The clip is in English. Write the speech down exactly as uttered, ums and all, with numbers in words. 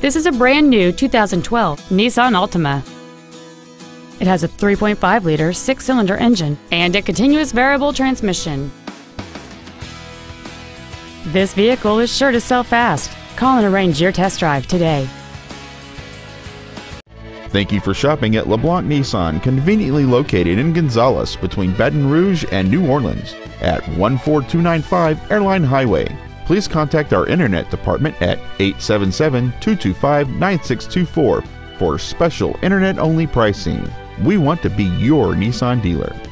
This is a brand new two thousand twelve Nissan Altima. It has a three point five liter six-cylinder engine and a continuous variable transmission. This vehicle is sure to sell fast. Call and arrange your test drive today. Thank you for shopping at LeBlanc Nissan, conveniently located in Gonzales between Baton Rouge and New Orleans at one four two nine five Airline Highway. Please contact our internet department at eight seven seven, two two five, nine six two four for special internet-only pricing. We want to be your Nissan dealer.